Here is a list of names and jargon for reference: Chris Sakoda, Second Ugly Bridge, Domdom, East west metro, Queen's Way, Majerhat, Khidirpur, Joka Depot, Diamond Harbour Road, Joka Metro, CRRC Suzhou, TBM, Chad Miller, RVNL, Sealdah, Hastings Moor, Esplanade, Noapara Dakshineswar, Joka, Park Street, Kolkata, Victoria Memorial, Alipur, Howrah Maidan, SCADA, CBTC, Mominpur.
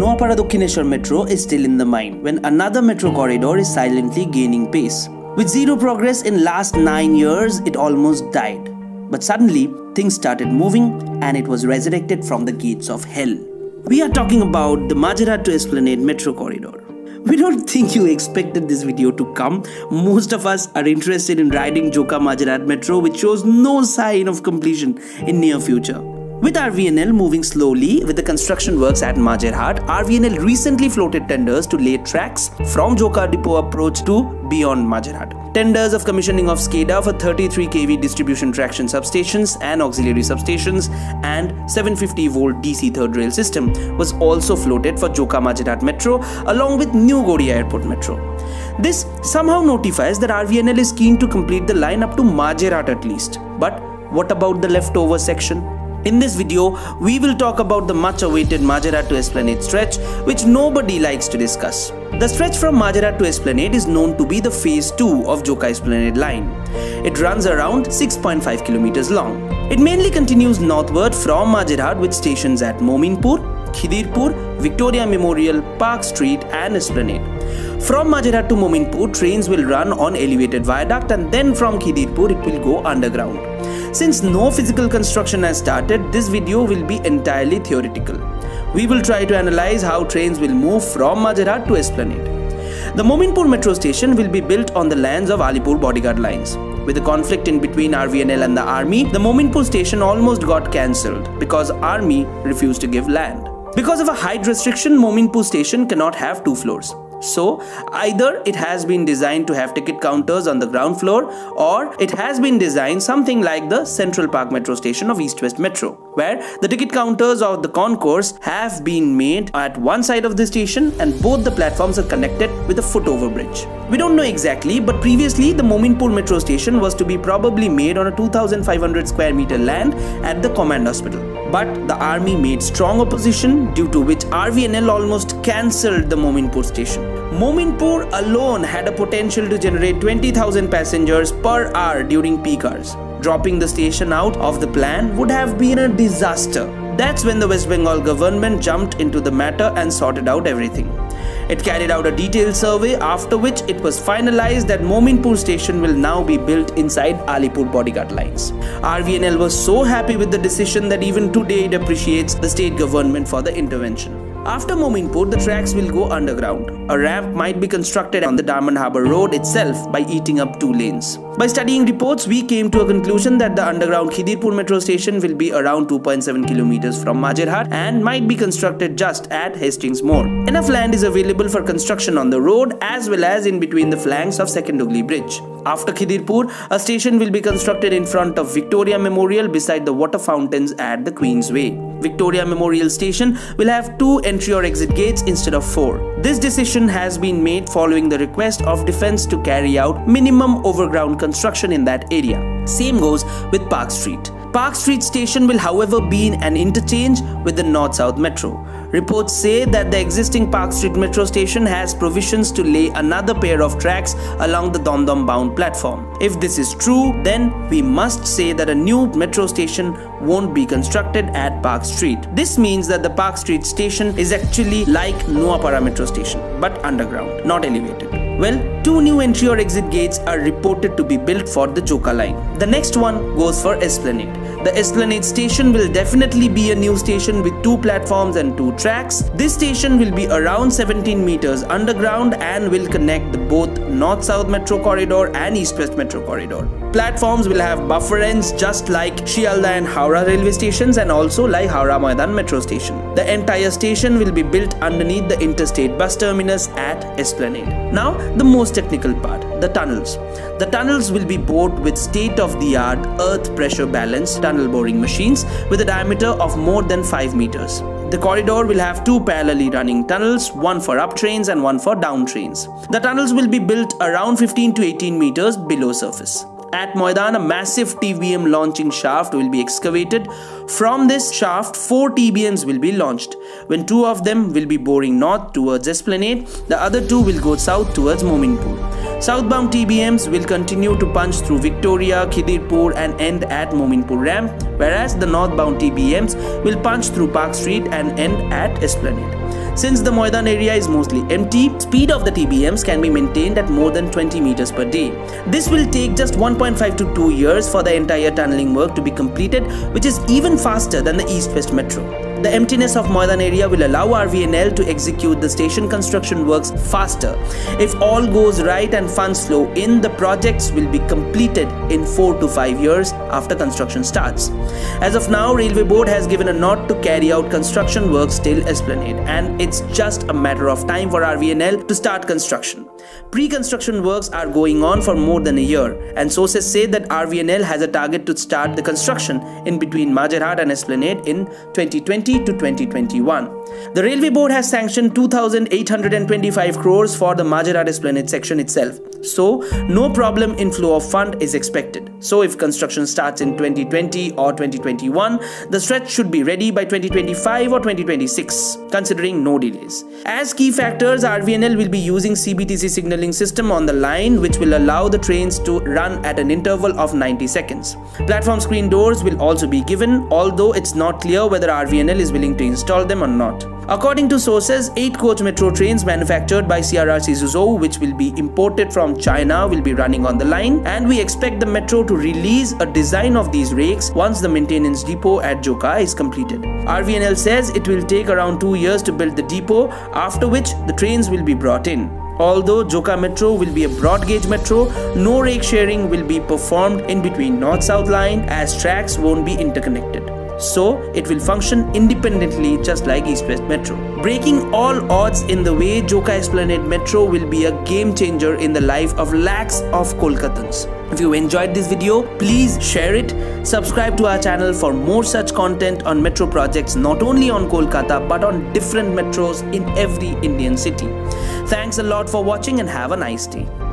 Noapara Dakshineswar Metro is still in the mind when another metro corridor is silently gaining pace. With zero progress in last 9 years, it almost died. But suddenly, things started moving and it was resurrected from the gates of hell. We are talking about the Majerhat to Esplanade Metro corridor. We don't think you expected this video to come. Most of us are interested in riding Joka Majerhat Metro, which shows no sign of completion in near future. With RVNL moving slowly with the construction works at Majerhat, RVNL recently floated tenders to lay tracks from Joka Depot approach to beyond Majerhat. Tenders of commissioning of SCADA for 33 kV distribution traction substations and auxiliary substations and 750V DC third rail system was also floated for Joka Majerhat Metro along with New Godia Airport Metro. This somehow notifies that RVNL is keen to complete the line up to Majerhat at least. But what about the leftover section? In this video, we will talk about the much-awaited Majerhat to Esplanade stretch, which nobody likes to discuss. The stretch from Majerhat to Esplanade is known to be the Phase 2 of Joka Esplanade line. It runs around 6.5 kilometers long. It mainly continues northward from Majerhat with stations at Mominpur, Khidirpur, Victoria Memorial, Park Street and Esplanade. From Majerhat to Mominpur, trains will run on elevated viaduct and then from Khidirpur it will go underground. Since no physical construction has started, this video will be entirely theoretical. We will try to analyze how trains will move from Majerhat to Esplanade. The Mominpur metro station will be built on the lands of Alipur bodyguard lines. With the conflict in between RVNL and the army, the Mominpur station almost got cancelled because army refused to give land. Because of a height restriction, Mominpur station cannot have 2 floors. So, either it has been designed to have ticket counters on the ground floor or it has been designed something like the Central Park Metro station of East West Metro, where the ticket counters of the concourse have been made at one side of the station and both the platforms are connected with a footover bridge. We don't know exactly, but previously the Mominpur Metro station was to be probably made on a 2500 square meter land at the Command Hospital. But the army made strong opposition, due to which RVNL almost cancelled the Mominpur station. Mominpur alone had a potential to generate 20,000 passengers per hour during peak hours. Dropping the station out of the plan would have been a disaster. That's when the West Bengal government jumped into the matter and sorted out everything. It carried out a detailed survey, after which it was finalized that Mominpur station will now be built inside Alipur bodyguard lines. RVNL was so happy with the decision that even today it appreciates the state government for the intervention. After Mominpur, the tracks will go underground. A ramp might be constructed on the Diamond Harbour Road itself by eating up 2 lanes. By studying reports, we came to a conclusion that the underground Khidirpur metro station will be around 2.7 kilometers from Majerhat and might be constructed just at Hastings Moor. Enough land is available for construction on the road as well as in between the flanks of Second Ugly Bridge. After Khidirpur, a station will be constructed in front of Victoria Memorial beside the water fountains at the Queen's Way. Victoria Memorial Station will have 2 entry or exit gates instead of 4. This decision has been made following the request of Defence to carry out minimum overground construction in that area. Same goes with Park Street. Park Street station will however be an interchange with the North-South Metro. Reports say that the existing Park Street metro station has provisions to lay another pair of tracks along the Domdom bound platform. If this is true, then we must say that a new metro station won't be constructed at Park Street. This means that the Park Street station is actually like Noapara metro station, but underground, not elevated. Well, 2 new entry or exit gates are reported to be built for the Joka line. The next one goes for Esplanade. The Esplanade station will definitely be a new station with 2 platforms and 2 tracks. This station will be around 17 meters underground and will connect both North-South Metro Corridor and East-West Metro Corridor. Platforms will have buffer ends just like Sealdah and Howrah railway stations and also like Howrah Maidan metro station. The entire station will be built underneath the interstate bus terminus at Esplanade. Now, the most technical part, the tunnels. The tunnels will be bored with state-of-the-art earth pressure balance tunnel boring machines with a diameter of more than 5 meters. The corridor will have 2 parallelly running tunnels, one for up trains and one for down trains. The tunnels will be built around 15 to 18 meters below surface. At Maidan, a massive TBM launching shaft will be excavated. From this shaft, 4 TBMs will be launched, when 2 of them will be boring north towards Esplanade, the other 2 will go south towards Mominpur. Southbound TBMs will continue to punch through Victoria, Khidirpur and end at Mominpur ramp, whereas the northbound TBMs will punch through Park Street and end at Esplanade. Since the Maidan area is mostly empty, speed of the TBMs can be maintained at more than 20 meters per day. This will take just 1.5 to 2 years for the entire tunneling work to be completed, which is even faster than the East-West Metro. The emptiness of Maidan area will allow RVNL to execute the station construction works faster. If all goes right and funds flow in, the projects will be completed in 4 to 5 years after construction starts. As of now, Railway Board has given a nod to carry out construction works till Esplanade, and it's just a matter of time for RVNL to start construction. Pre-construction works are going on for more than a year, and sources say that RVNL has a target to start the construction in between Majerhat and Esplanade in 2020 to 2021. The Railway Board has sanctioned 2,825 crores for the Majerhat-Esplanade section itself, so no problem in flow of fund is expected. So if construction starts in 2020 or 2021, the stretch should be ready by 2025 or 2026, considering no delays. As key factors, RVNL will be using CBTC signalling system on the line, which will allow the trains to run at an interval of 90 seconds. Platform screen doors will also be given, although it's not clear whether RVNL is willing to install them or not. According to sources, 8-coach metro trains manufactured by CRRC Suzhou, which will be imported from China, will be running on the line, and we expect the metro to release a design of these rakes once the maintenance depot at Joka is completed. RVNL says it will take around 2 years to build the depot, after which the trains will be brought in. Although Joka Metro will be a broad gauge metro, no rake sharing will be performed in between north-south line, as tracks won't be interconnected. So it will function independently just like East-West Metro. Breaking all odds in the way, Joka Esplanade Metro will be a game changer in the life of lakhs of Kolkatans. If you enjoyed this video, please share it. Subscribe to our channel for more such content on metro projects, not only on Kolkata but on different metros in every Indian city. Thanks a lot for watching and have a nice day.